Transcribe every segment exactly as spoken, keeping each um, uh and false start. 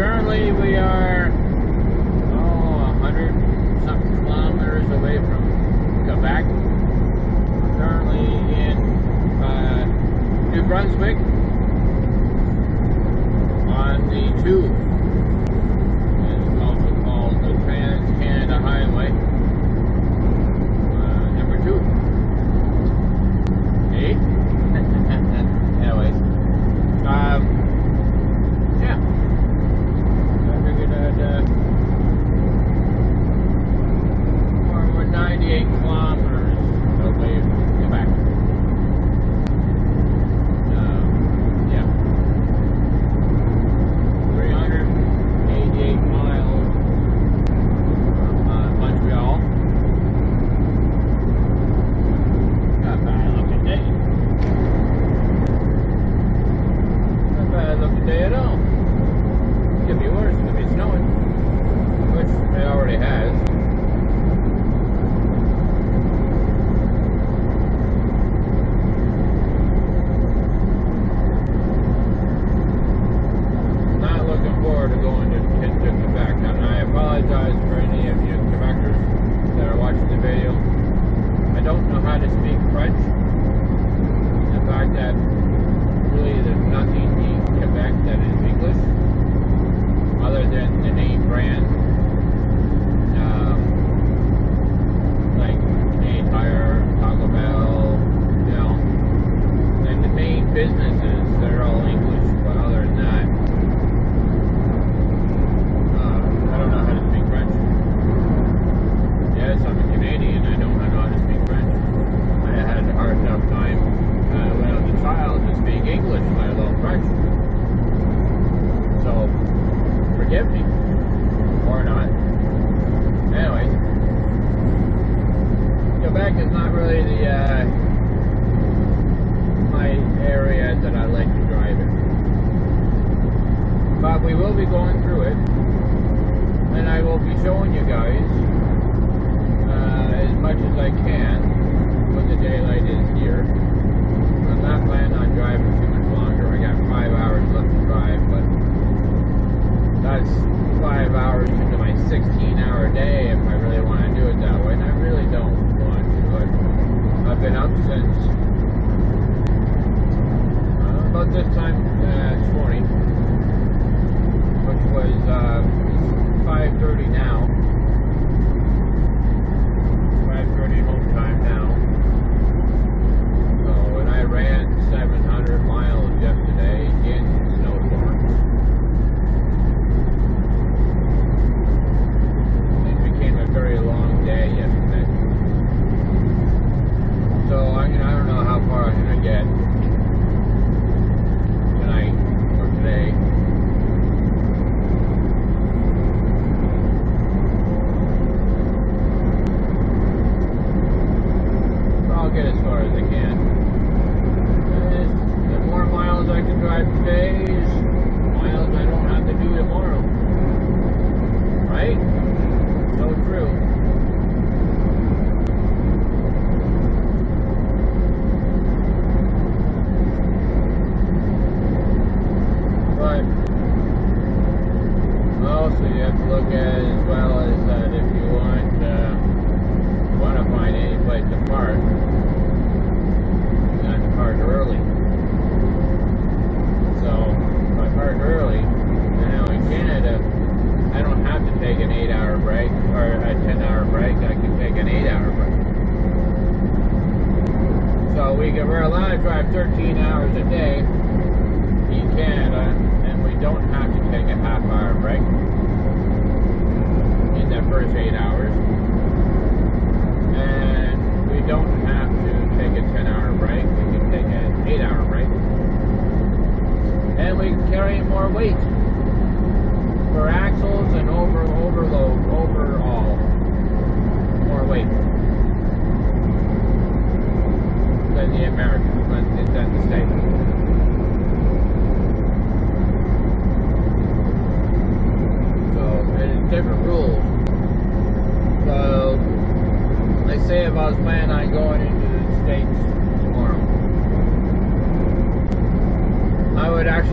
currently we are, oh, a hundred something kilometers away from Quebec. We're currently in uh, New Brunswick on the tube. It's also called the Trans-Canada Highway uh, number two. Hey? Anyways, um, ninety-eight kilometers away from Quebec. Um, yeah. three hundred eighty-eight miles from uh, Montreal. Not bad looking day. Not bad looking day at all. It could be worse, it could be snowing, which it already has.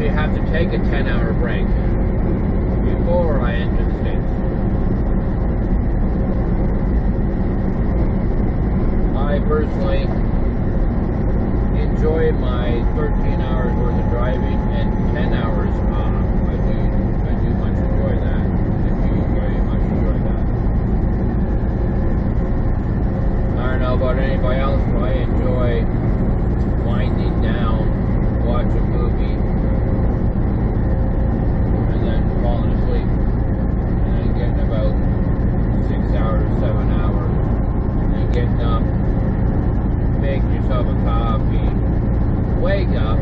Have to take a ten-hour break before I entered the States. I personally enjoy my thirteen hours worth of driving and ten hours off. I do, I do much enjoy that. I do very much enjoy that. I don't know about anybody else, but I enjoy winding down, watch a movie, and then falling asleep, and then getting about six hours, seven hours, and then getting up, making yourself a coffee, wake up,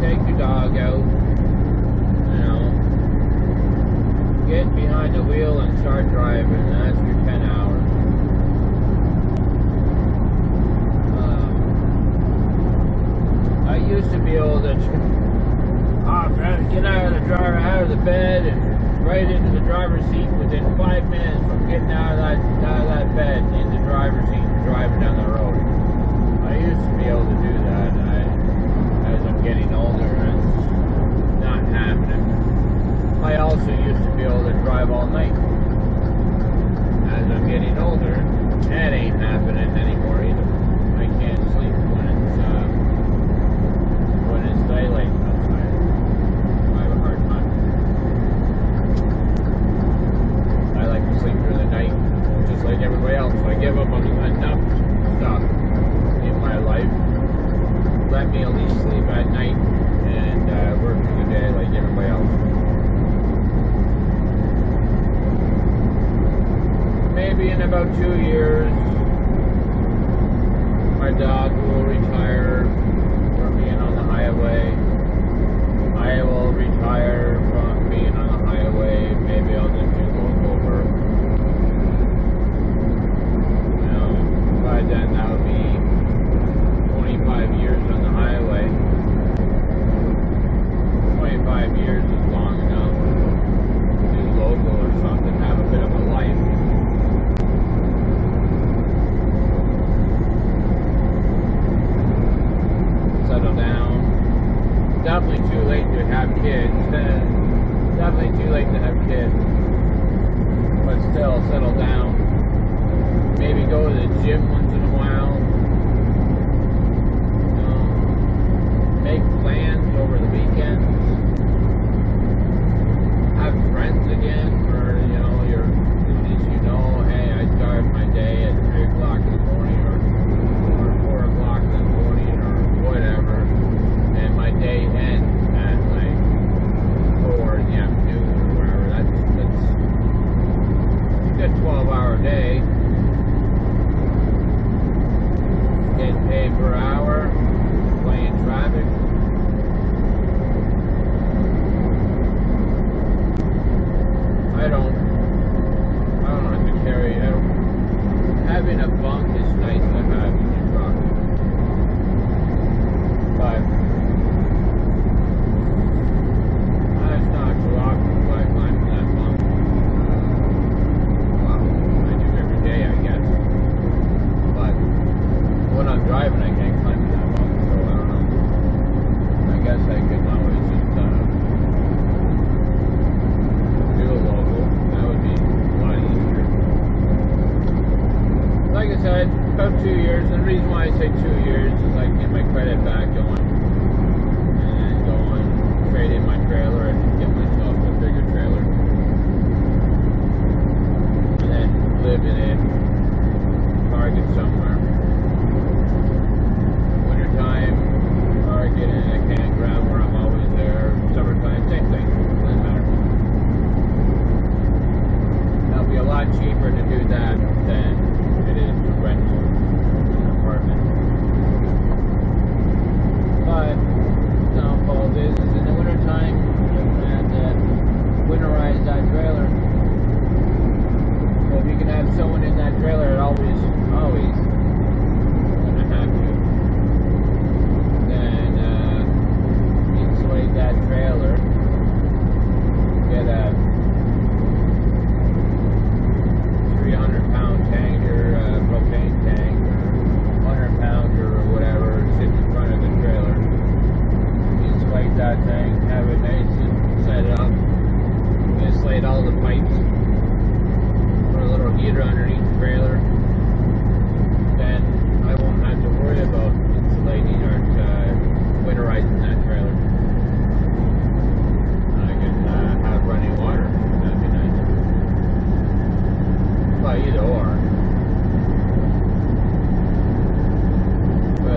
take your dog out, you know, get behind the wheel and start driving, and that's your ten hours. I used to be able to, oh, get out of the driver, out of the bed, and right into the driver's seat within five minutes from getting out of that out of that bed and in the driver's seat and driving down the road. I used to be able to do that. I, as I'm getting older, it's not happening. I also used to be able to drive all night. As I'm getting older, that ain't happening anymore either. I can't sleep when it's. Uh, When it's daylight outside, I have a hard time. I like to sleep through the night, just like everybody else. I give up on enough stuff in my life. Let me at least sleep at night and uh, work through the day like everybody else. Maybe in about two years, my dog will retire from being on the highway. I will retire from being on the highway. Maybe I'll just do over. You know, by then that would be twenty-five years on the highway. twenty-five years is long enough to do local or something, have a bit of a life. Settle down. Definitely too late to have kids. Definitely too late to have kids. But still, settle down. Maybe go to the gym once in a while. Um, make plans over the weekends. Have friends again, or you know, your at least you know, hey, I start my day at three o'clock in the morning, or or four o'clock in the morning, or whatever, and my day ends at like four in the afternoon or whatever. That's that's a good twelve-hour day. Getting paid per hour, playing traffic. I don't, I don't have to carry out. Having a bunk is nice to have in your truck. But that's not too often, so I climb to that bunk. Well, I do every day, I guess. But when I'm driving, I can't climb to that bunk, so I don't know. I guess I could always just uh, do a local. That would be a lot easier. Like I said, about two years, and the reason why I say two years is I get my credit back going, and go on, trade in my trailer, and get myself a bigger trailer, and then live in it, Target somewhere. Wintertime, Target in a campground where I'm always there, summertime, same thing, doesn't matter. That'll be a lot cheaper to do that than it is to rent an apartment. But the downfall is, is in the wintertime, you have to winterize that trailer. So if you can have someone in that trailer, it always, always gonna have to. Then uh, insulate that trailer. Get a three hundred pound tank or uh, propane tank or one hundred pounder or whatever sitting in front of the trailer. Insulate that thing, have it nice and set up, insulated all the pipes. Put a little heater underneath the trailer. Then I won't have to worry about insulating or uh, winterizing that trailer. I can uh, have running water. That'd be nice. Well, either or. I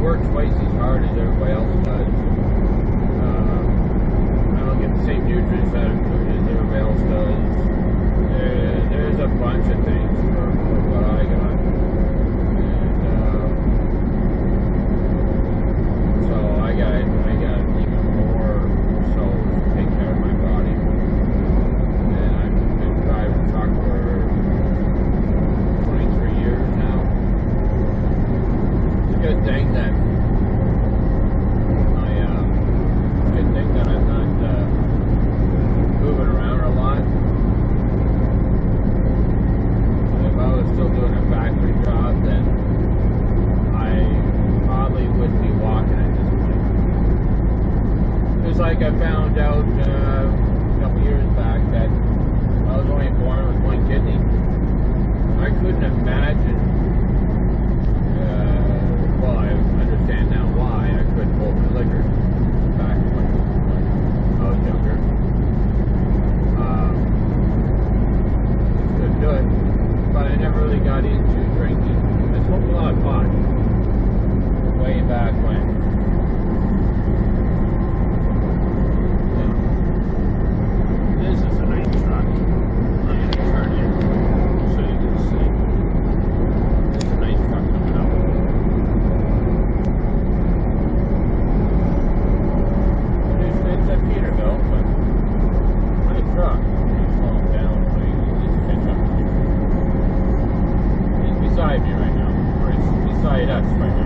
work twice as hard as everybody else does. Uh, I don't get the same nutrients out of food as everybody else does. There, there's a bunch of things for what I got. And, uh, so I got, I got even more soul to take care of my body. And I've been driving truck for twenty-three years now. It's a good thing that I, uh, it's a good thing that I'm not uh, moving around a lot. Still doing a factory job, then I probably wouldn't be walking at this point. Just like I found out uh, a couple years back that I was only born with one kidney. I couldn't imagine, uh, well, I understand now why I couldn't hold the liquor back when I was younger. Um, couldn't do it. But I never really got into drinking. I smoked a lot of pot way back when. Yeah. This is a nice truck. I am turning it so you can see. It's a nice truck coming up. It's, it's at Peterbilt, but nice truck. It's slowing down so you can catch up. Beside me right now, or it's beside us right now.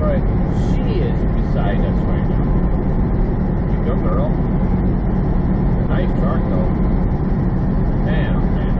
But she is beside us right now. You go, girl. Nice truck, though. Damn, man,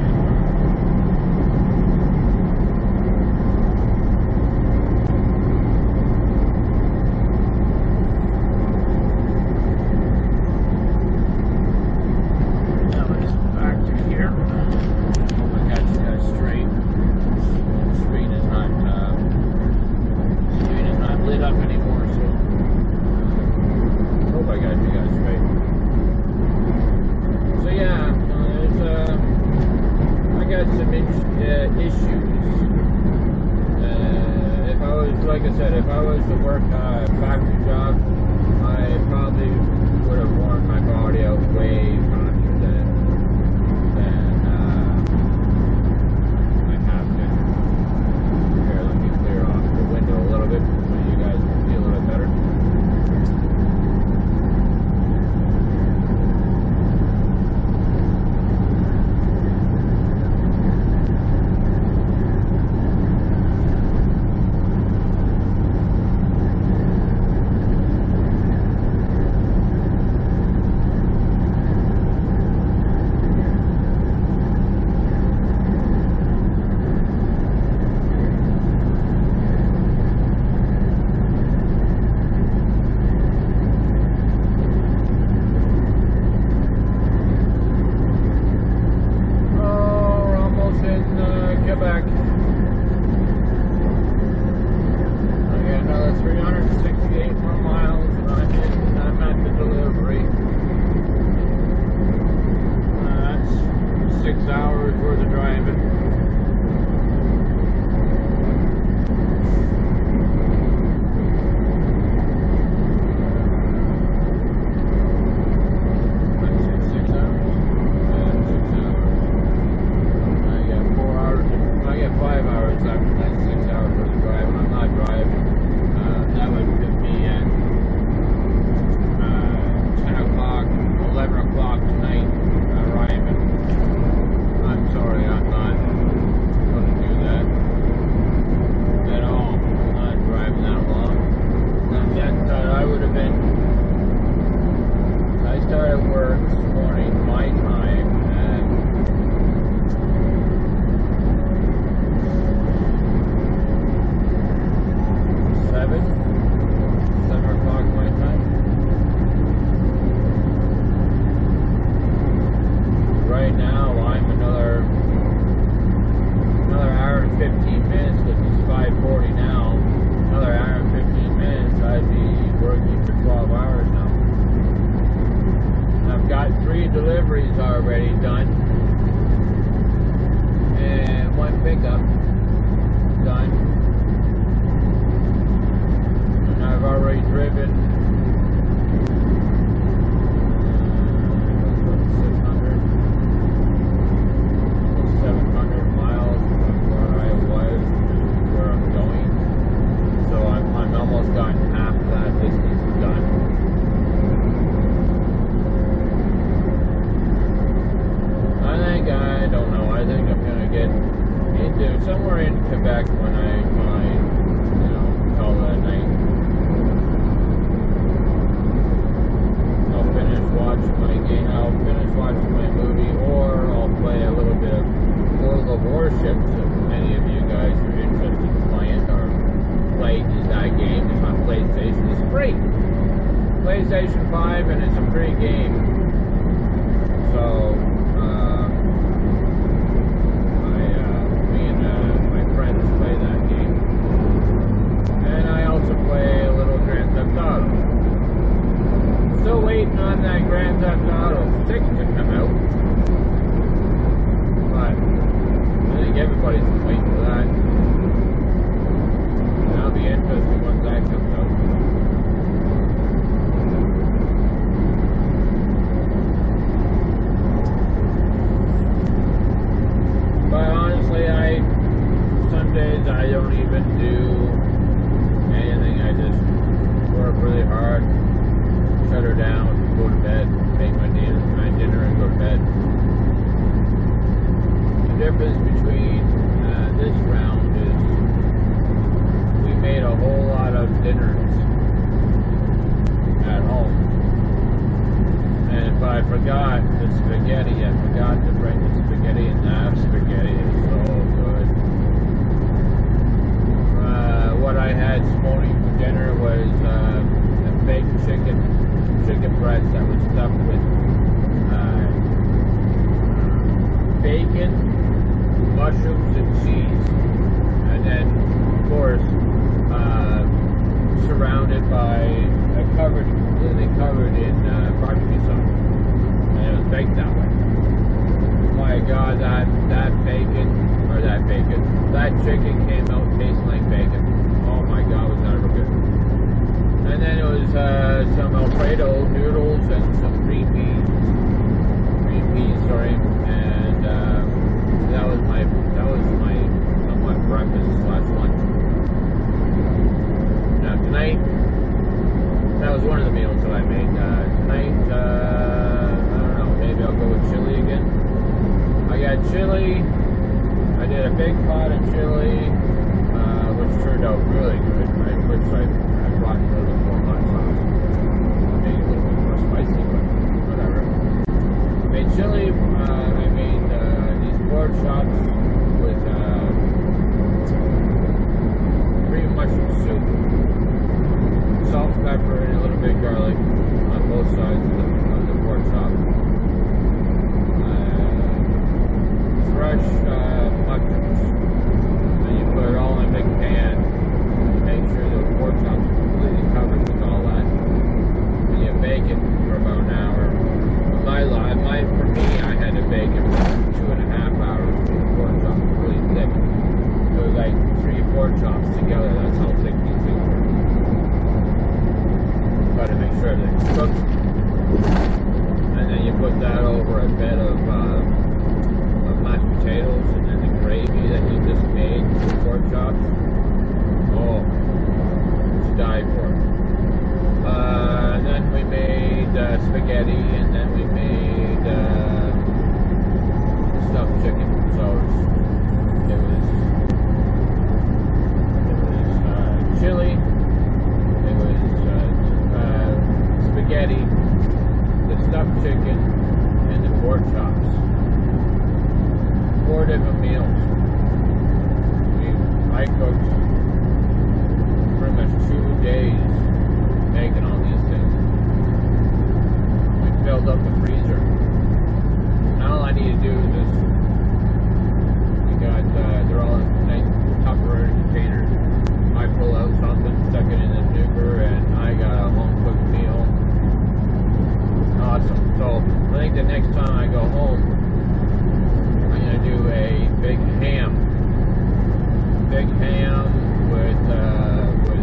nice done, and one pickup, good. Somewhere in Quebec when I find, you know, call that night. I'll finish watch my game, I'll finish watching my movie, or I'll play a little bit of World of Warships if any of you guys are interested in playing or play that game. It's on PlayStation, it's free. PlayStation five, and it's a free game. So on that Grand Theft Auto six to come out, but I think everybody's waiting for that. That'll be interesting once that comes out. But honestly, I some days I don't even do anything. I just work really hard, shut her down, go to bed, make my dinner, my dinner and go to bed. The difference between uh, this round is we made a whole lot of dinners at home. And if I forgot the spaghetti, I forgot to bring the spaghetti, and that spaghetti is so good. Uh, what I had this morning for dinner was uh, a baked chicken. Chicken breasts that was stuffed with uh, bacon, mushrooms, and cheese, and then of course uh, surrounded by uh, covered, completely covered in uh, barbecue sauce, and it was baked that way. My God, that that bacon or that bacon, that chicken came out tasting like bacon. Oh my God, it was not ever good. And then it was uh, some Alfredo noodles and some green peas, green peas, sorry. And uh, that was my that was my my breakfast slash lunch. Now tonight, that was one of the meals that I made. Uh, tonight, uh, I don't know, maybe I'll go with chili again. I got chili. I did a big pot of chili, uh, which turned out really good, right? Which I. I brought a little bit more hot sauce, made it a little bit more spicy, but whatever. I made chili, uh, I made uh, these pork chops with uh, cream mushroom soup, salt, pepper, and a little bit of garlic on both sides of the, of the pork chop. Uh, fresh uh, mushrooms, and you put it all in a big pan. Make sure the pork chops are completely covered with all that, and you bake it for about an hour. For my, my, for me, I had to bake it for two and a half hours for the pork chops were really thick. So like three pork chops together, that's how thick these things are. Got to make sure they're cooked, and then you put that over a bed of, uh, of mashed potatoes, and then the gravy that you just made for the pork chops. Oh, to die for. Uh, and then we made uh, spaghetti, and then we made uh, stuffed chicken. So it was, it was uh, chili, it was uh, uh, spaghetti, the stuffed chicken, and the pork chops. Four different meals. I cooked two days making all these things. We filled up the freezer. Now all I need to do is just, we got, uh, they're all in nice Tupperware containers. I pull out something, stuck it in the duper, and I got a home cooked meal. Awesome. So I think the next time I go home, I'm going to do a big ham. Big ham with, uh, with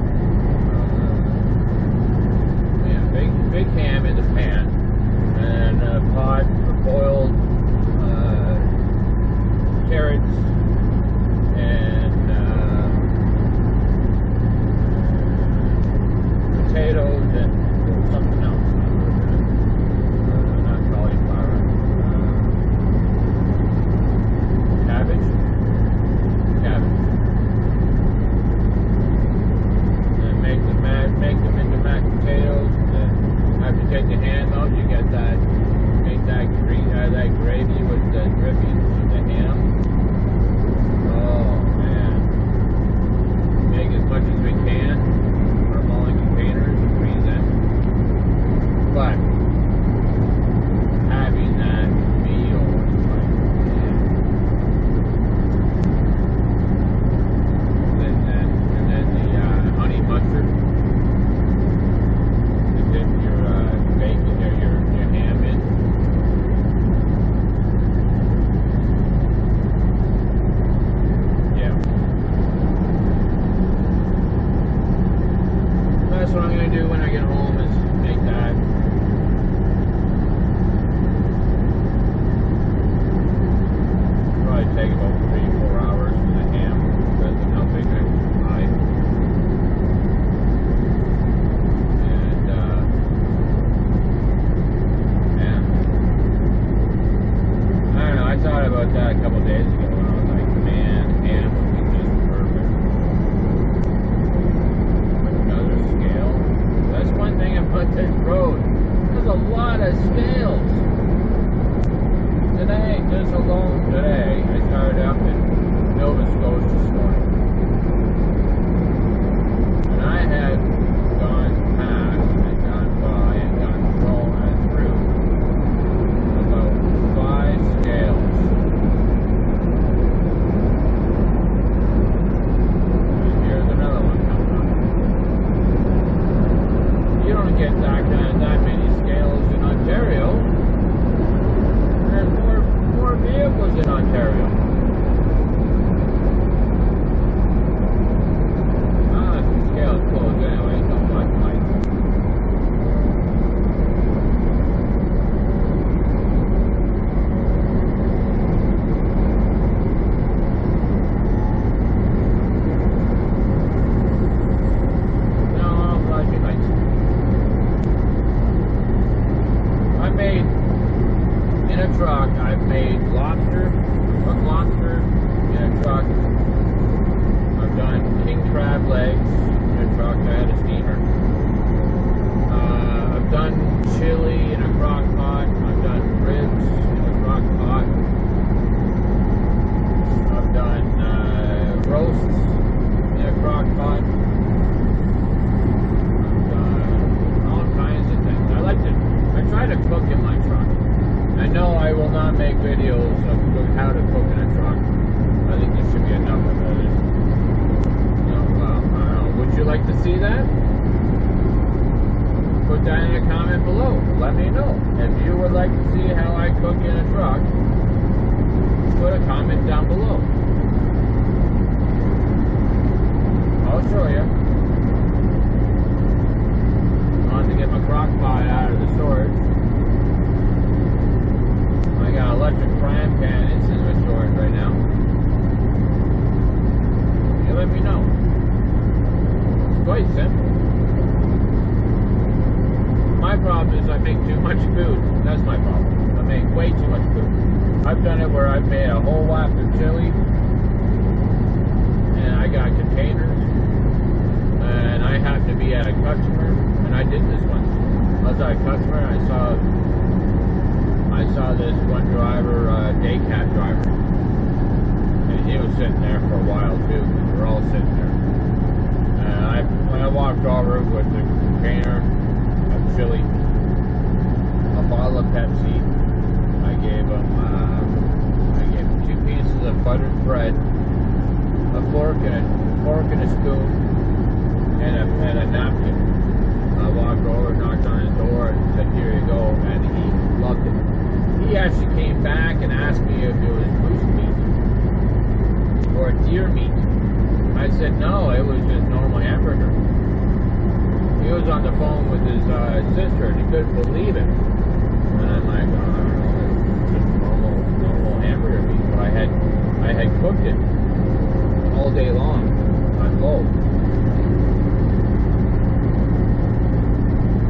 I get home is big time. Probably take about three, four hours for the ham, depends on how big I buy. And, uh, and, I don't know, I thought about that a couple days ago when I was like, man, ham would be just perfect. With another scale. That's one thing in Putten's Road. There's a lot of scales. Today, just alone today, I started up in Nova Scotia this morning. And I had gone past and gone by and gone all the way through about five scales. And here's another one coming up. You don't get that kind of that many scales in Ontario. Vehicles in Ontario. Ah, the scale is closed anyway, so I'm not fine. No, I'll flash your lights. I made in a truck, I've made lobster, cooked lobster in a truck. I've done king crab legs in a truck. I had a steamer. Uh, I've done chili in a crock pot. I've done ribs in a crock pot. I've done uh, roasts in a crock pot. I've done all kinds of things. I like to, I try to cook in my truck. I know I will not make videos of how to cook in a truck. I think there should be enough of it. No, well, I don't know. Would you like to see that? Put that in a comment below. Let me know. If you would like to see how I cook in a truck, put a comment down below. I'll show you. I'll have to get my crock pot out of the storage. I got an electric frying pan in my storage right now. You let me know. It's quite simple. My problem is I make too much food. That's my problem. I make way too much food. I've done it where I've made a whole whack of chili. And I got containers. And I have to be at a customer. And I did this once. I was at a customer and I saw... I saw this one driver, uh, day cab driver, and he was sitting there for a while too. We were all sitting there. And I, when I walked over with a container of chili, a bottle of Pepsi, I gave him, uh, I gave him two pieces of buttered bread, a fork and a fork and a spoon, and a and a napkin. I walked over, knocked on his door, and said, "Here you go," and he loved it. He actually came back and asked me if it was moose meat or deer meat. I said no, it was just normal hamburger. He was on the phone with his uh, sister and he couldn't believe it. And I'm like, oh, I don't know, it's just normal, normal hamburger meat. But I had, I had cooked it all day long on low.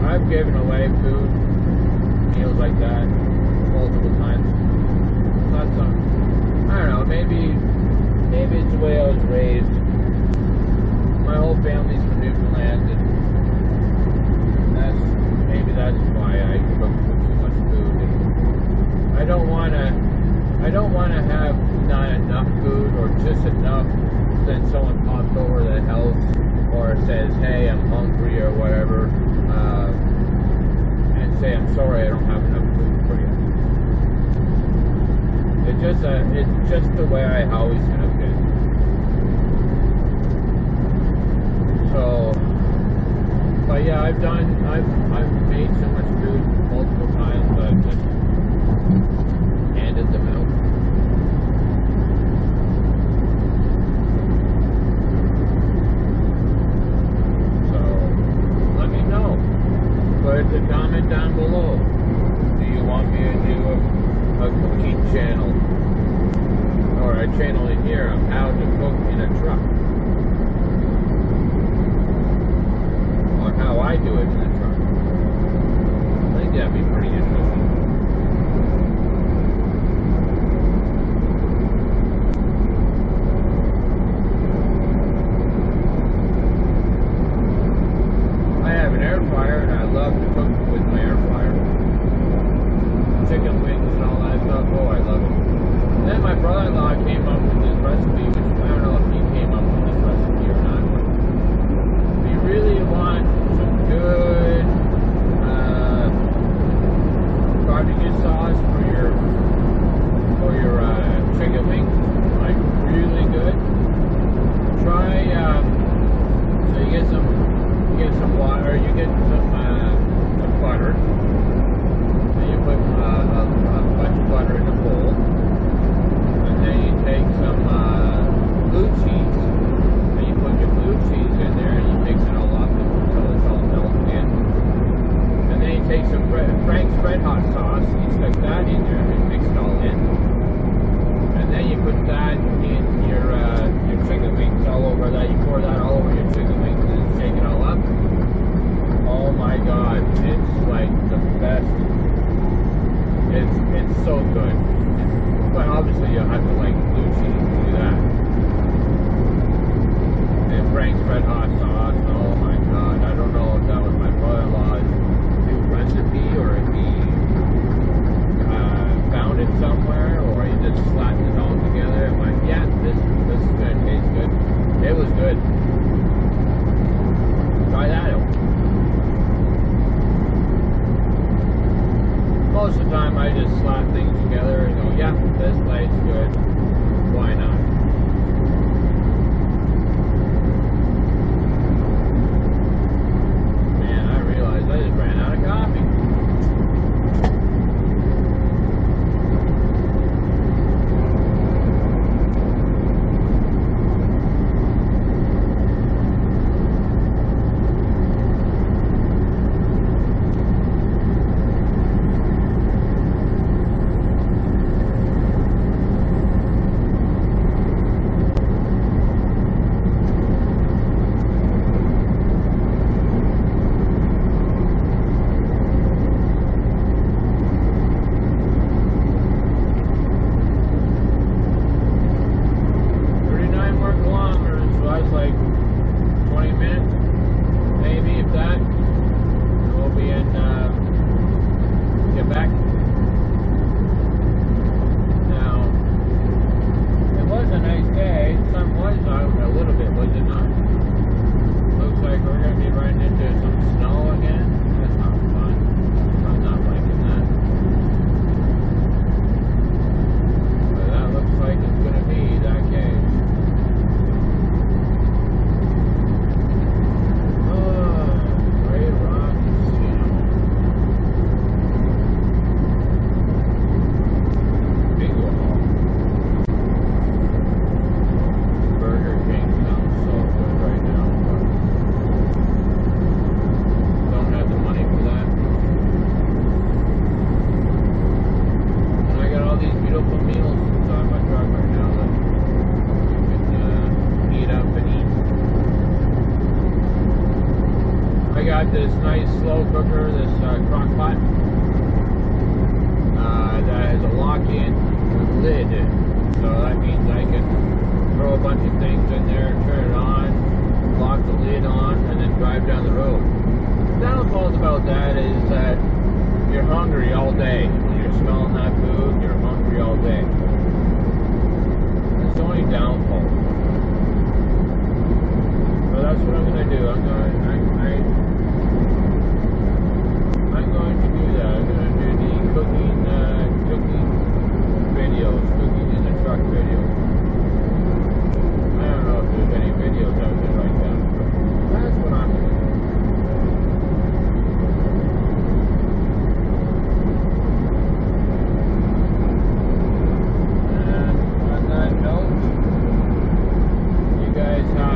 I've given away food, meals like that. Multiple times. Not some. I don't know. Maybe, maybe it's the way I was raised. My whole family's from Newfoundland, and that's maybe that's why I cook too much food. I don't wanna, I don't wanna have not enough food or just enough. Then someone pops over the house or says, "Hey, I'm hungry" or whatever, uh, and say, "I'm sorry, I don't have enough food for you." It's just a, it's just the way I always have been. So, but yeah, I've done, I've, I've made so much food multiple times, but I've just handed them out. So, let me know. it to comment down below. Do you want me to do a, a cooking channel? Or a channel in here on how to cook in a truck? Or how I do it in a truck? I think that'd be pretty interesting.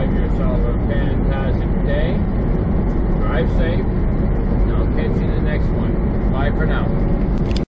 Yourself a fantastic day. Drive safe. Now kids in the next one. Bye for now.